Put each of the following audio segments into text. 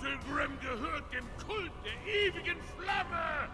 Battlegrim gehört dem Kult der ewigen Flamme!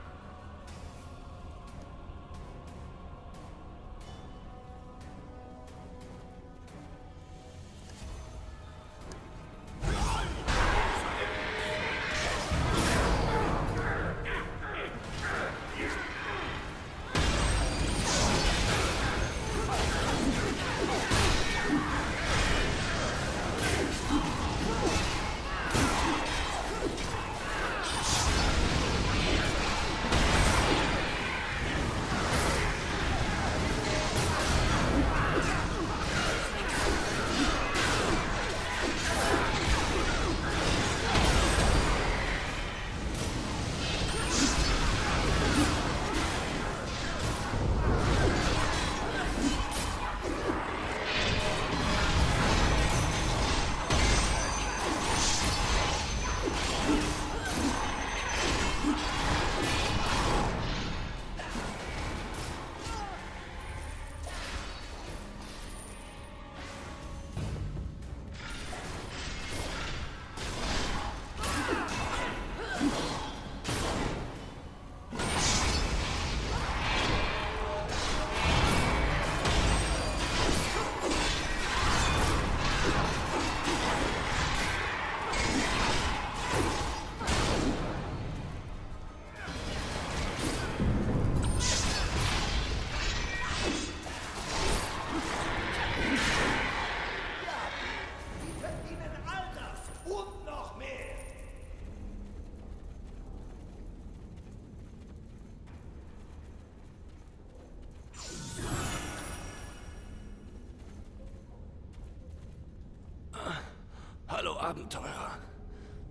Hallo Abenteurer.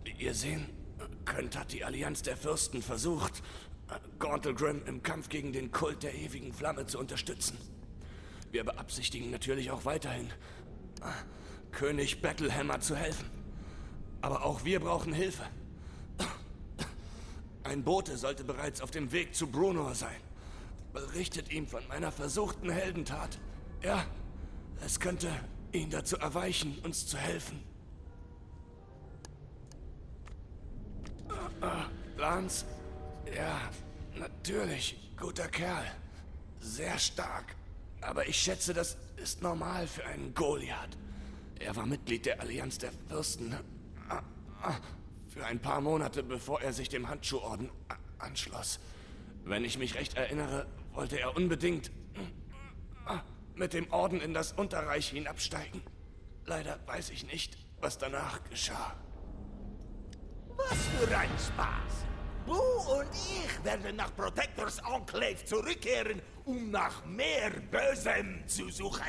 Wie ihr sehen könnt, hat die Allianz der Fürsten versucht, Gauntlegrim im Kampf gegen den Kult der ewigen Flamme zu unterstützen. Wir beabsichtigen natürlich auch weiterhin, König Battlehammer zu helfen. Aber auch wir brauchen Hilfe. Ein Bote sollte bereits auf dem Weg zu Bruenor sein. Berichtet ihm von meiner versuchten Heldentat. Ja, es könnte ihn dazu erweichen, uns zu helfen. Lance? Ja, natürlich. Guter Kerl. Sehr stark. Aber ich schätze, das ist normal für einen Goliath. Er war Mitglied der Allianz der Fürsten für ein paar Monate, bevor er sich dem Handschuhorden anschloss. Wenn ich mich recht erinnere, wollte er unbedingt mit dem Orden in das Unterreich hinabsteigen. Leider weiß ich nicht, was danach geschah. Was für ein Spaß! Boo und ich werden nach Protectors Enclave zurückkehren, um nach mehr Bösem zu suchen.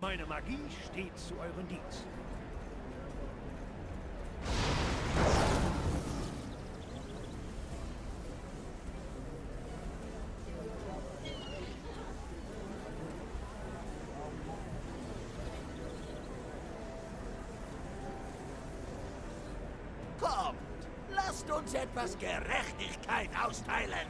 Meine Magie steht zu euren Diensten. Kommt, lasst uns etwas Gerechtigkeit austeilen.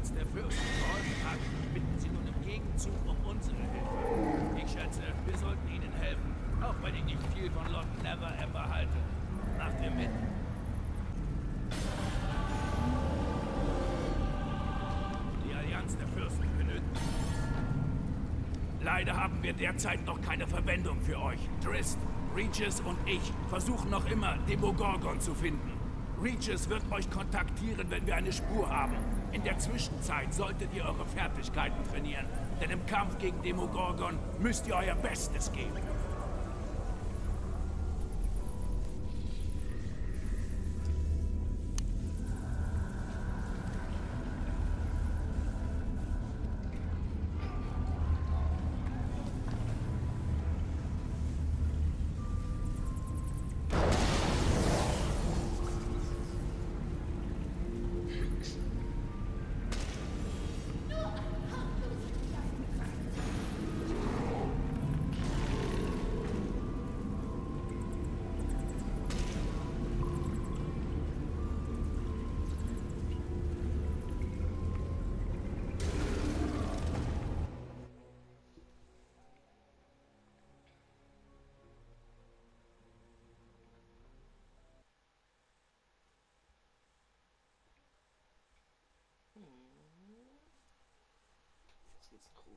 Platz der Fürsten geholfen hat, bitten sie nun im Gegenzug um unsere Hilfe. Ich schätze, wir sollten ihnen helfen, auch wenn ich nicht viel von Lord Never Ever halte. Macht ihr mit? Die Allianz der Fürsten genügt. Leider haben wir derzeit noch keine Verwendung für euch. Drist, Regis und ich versuchen noch immer, Demogorgon zu finden. Regis wird euch kontaktieren, wenn wir eine Spur haben. In der Zwischenzeit solltet ihr eure Fertigkeiten trainieren, denn im Kampf gegen Demogorgon müsst ihr euer Bestes geben. Jetzt cool.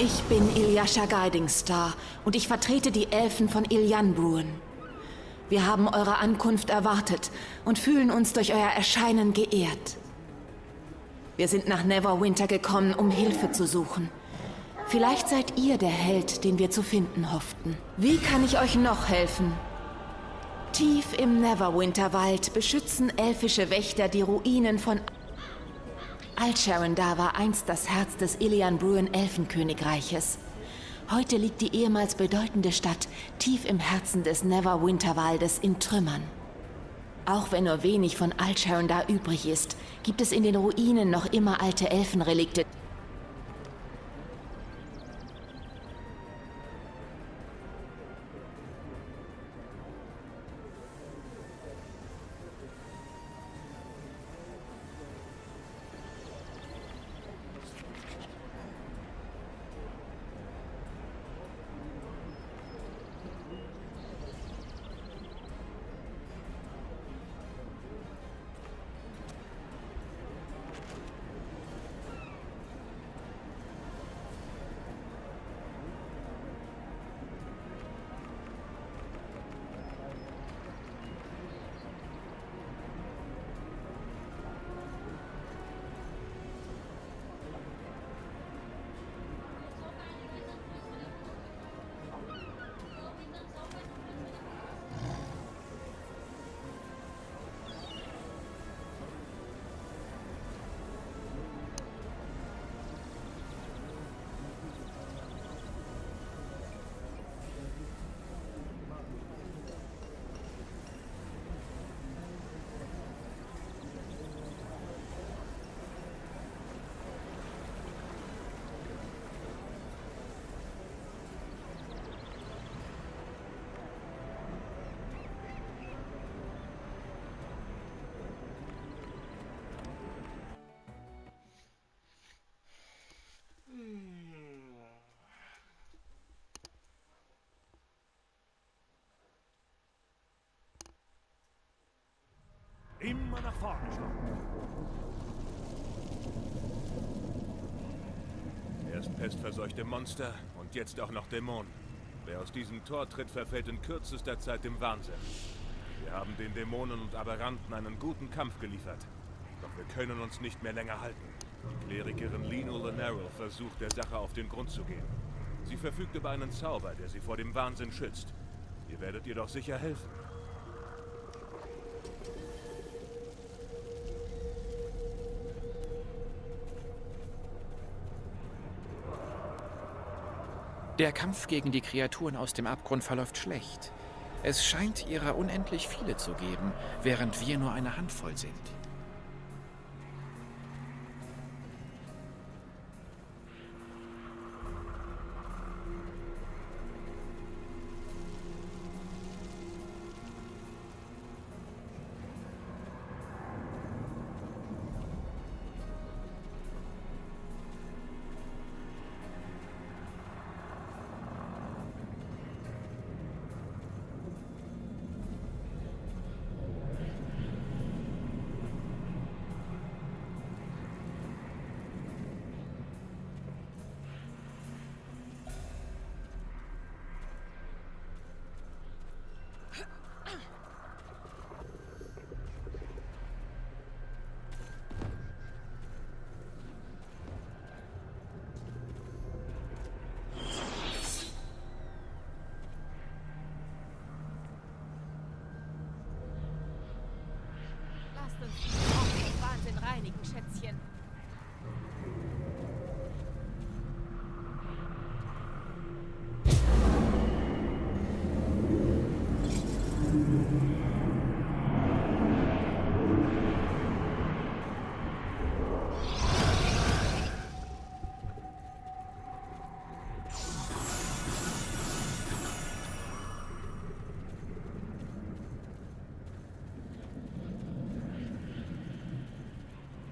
Ich bin Ilyasha Guiding Star und ich vertrete die Elfen von Iliyanbruen. Wir haben eure Ankunft erwartet und fühlen uns durch euer Erscheinen geehrt. Wir sind nach Neverwinter gekommen, um Hilfe zu suchen. Vielleicht seid ihr der Held, den wir zu finden hofften. Wie kann ich euch noch helfen? Tief im Neverwinterwald beschützen elfische Wächter die Ruinen von Alt-Sharandar war einst das Herz des Iliyanbruen Elfenkönigreiches. Heute liegt die ehemals bedeutende Stadt tief im Herzen des Neverwinterwaldes in Trümmern. Auch wenn nur wenig von Alt-Sharandar übrig ist, gibt es in den Ruinen noch immer alte Elfenrelikte. Immer nach vorne schlagen. Erst pestverseuchte Monster und jetzt auch noch Dämonen. Wer aus diesem Tor tritt, verfällt in kürzester Zeit im Wahnsinn. Wir haben den Dämonen und Aberranten einen guten Kampf geliefert. Doch wir können uns nicht mehr länger halten. Die Klerikerin Lino Laneril versucht, der Sache auf den Grund zu gehen. Sie verfügt über einen Zauber, der sie vor dem Wahnsinn schützt. Ihr werdet ihr doch sicher helfen. Der Kampf gegen die Kreaturen aus dem Abgrund verläuft schlecht. Es scheint ihrer unendlich viele zu geben, während wir nur eine Handvoll sind.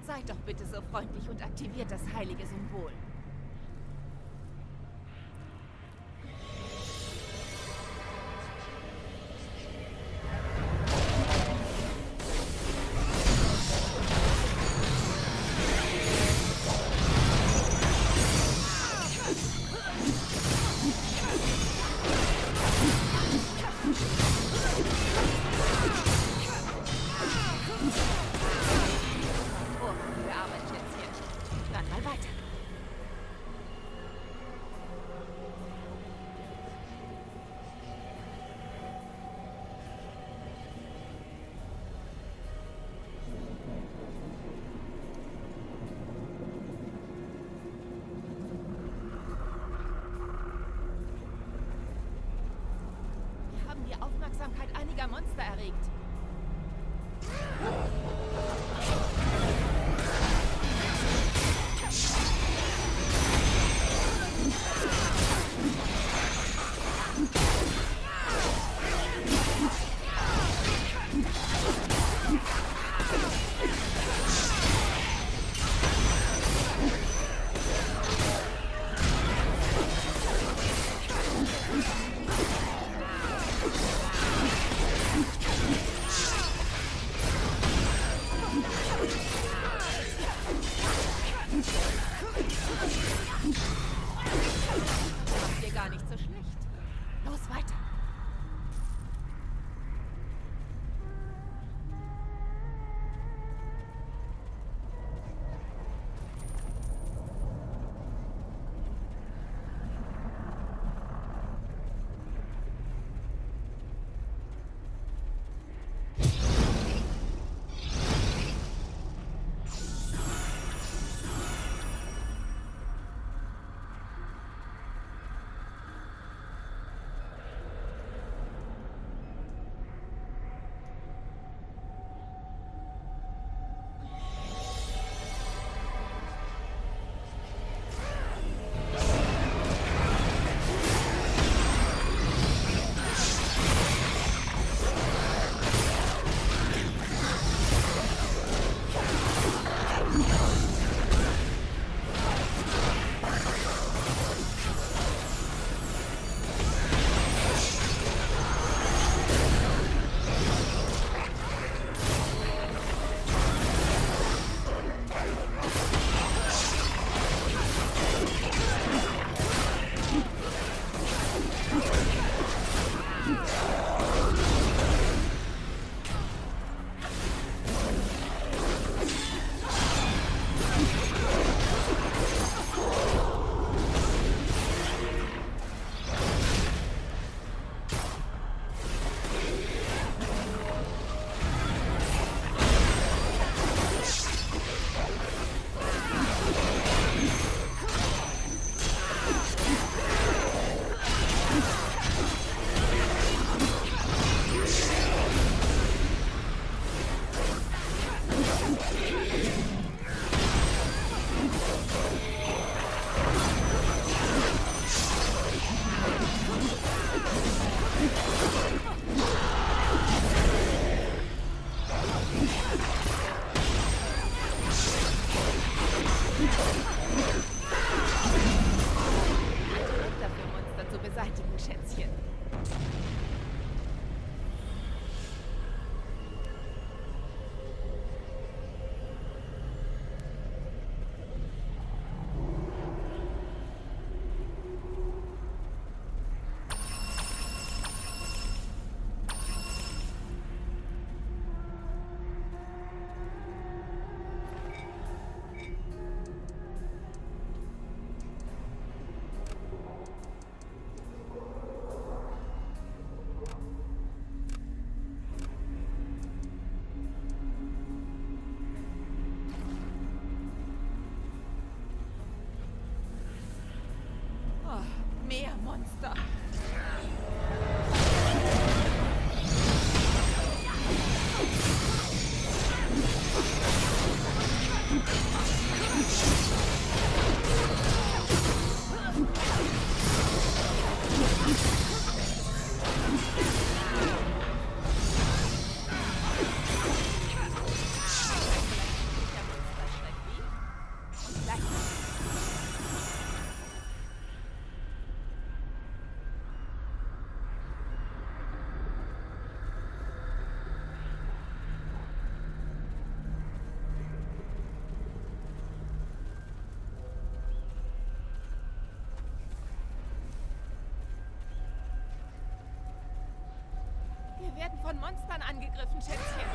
Seid doch bitte so freundlich und aktiviert das heilige Symbol. weiter. Wir werden von Monstern angegriffen, Schätzchen.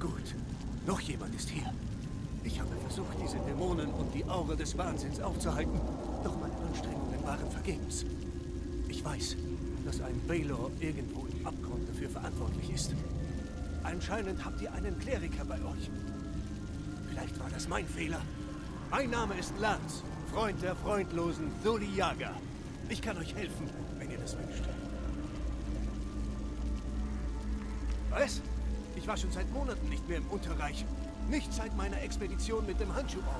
Gut, noch jemand ist hier. Ich habe versucht, diese Dämonen und die Aura des Wahnsinns aufzuhalten, doch meine Anstrengungen waren vergebens. Ich weiß, dass ein Baylor irgendwo im Abgrund dafür verantwortlich ist. Anscheinend habt ihr einen Kleriker bei euch. Vielleicht war das mein Fehler. Mein Name ist Lance, Freund der freundlosen Zoliaga. Ich kann euch helfen, wenn ihr das wünscht. Was? Ich war schon seit Monaten nicht mehr im Unterreich. Nicht seit meiner Expedition mit dem Handschuhbau.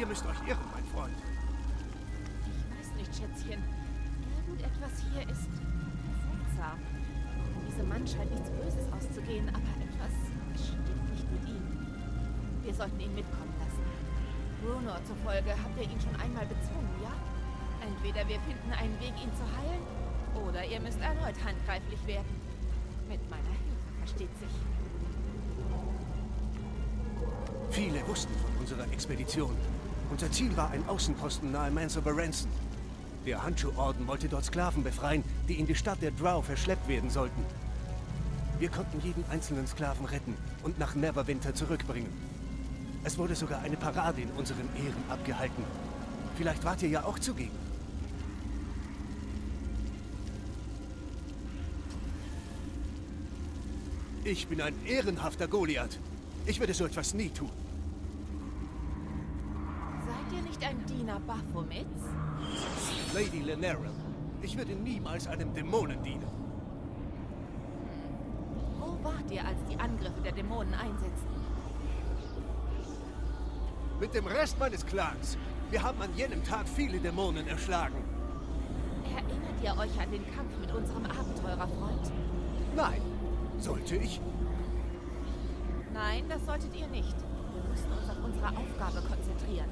Ihr müsst euch irren, mein Freund. Ich weiß nicht, Schätzchen. Irgendetwas hier ist seltsam. Diesem Mann scheint nichts Böses auszugehen, aber etwas stimmt nicht mit ihm. Wir sollten ihn mitkommen lassen. Bruno zufolge habt ihr ihn schon einmal bezwungen, ja? Entweder wir finden einen Weg, ihn zu heilen, oder ihr müsst erneut handgreiflich werden. Mit meiner Hilfe, versteht sich. Viele wussten von unserer Expedition. Unser Ziel war ein Außenposten nahe Mansa Barensen. Der Handschuhorden wollte dort Sklaven befreien, die in die Stadt der Drow verschleppt werden sollten. Wir konnten jeden einzelnen Sklaven retten und nach Neverwinter zurückbringen. Es wurde sogar eine Parade in unseren Ehren abgehalten. Vielleicht wart ihr ja auch zugegen. Ich bin ein ehrenhafter Goliath. Ich würde so etwas nie tun. Seid ihr nicht ein Diener Baphomets? Lady Lanara, ich würde niemals einem Dämonen dienen. Wo wart ihr, als die Angriffe der Dämonen einsetzten? Mit dem Rest meines Clans. Wir haben an jenem Tag viele Dämonen erschlagen. Erinnert ihr euch an den Kampf mit unserem Abenteurerfreund? Nein. Sollte ich? Nein, das solltet ihr nicht. Wir müssen uns auf unsere Aufgabe konzentrieren.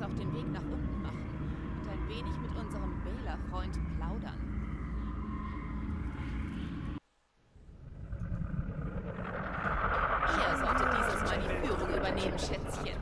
uns auf den Weg nach unten machen und ein wenig mit unserem Baylor-Freund plaudern. Ihr solltet dieses Mal die Führung übernehmen, Schätzchen.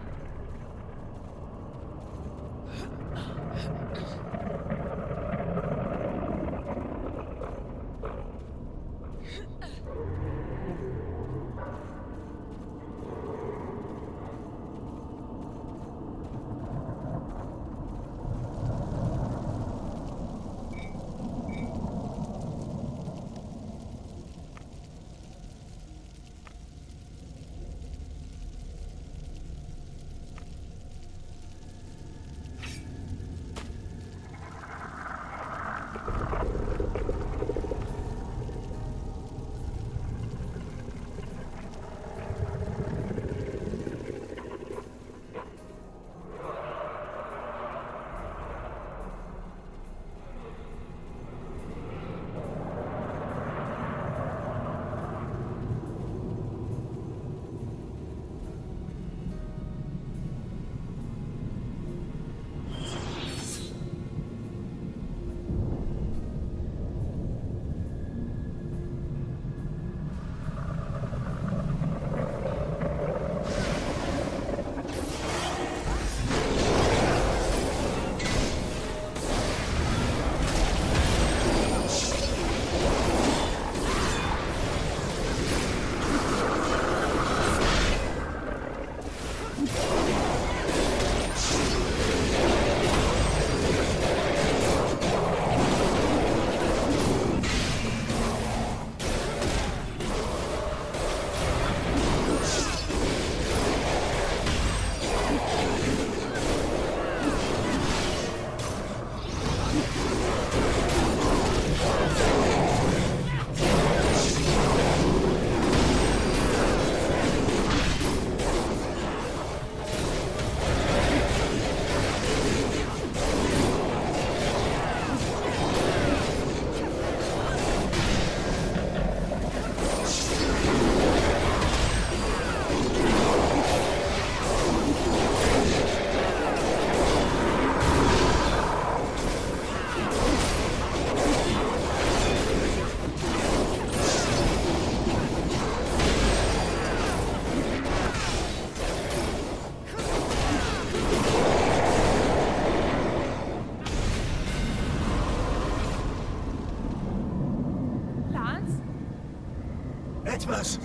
Was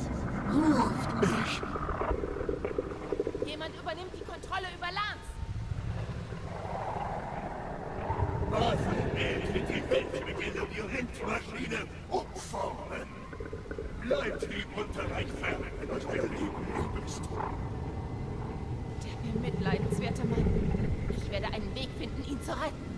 ruft mich? Jemand übernimmt die Kontrolle über Lance. Baphomets wird die Welt mit der Labyrinthmaschine umformen. Bleibt ihm Unterreich fern und euer Leben übelst. Der bemitleidenswerte Mann. Ich werde einen Weg finden, ihn zu retten.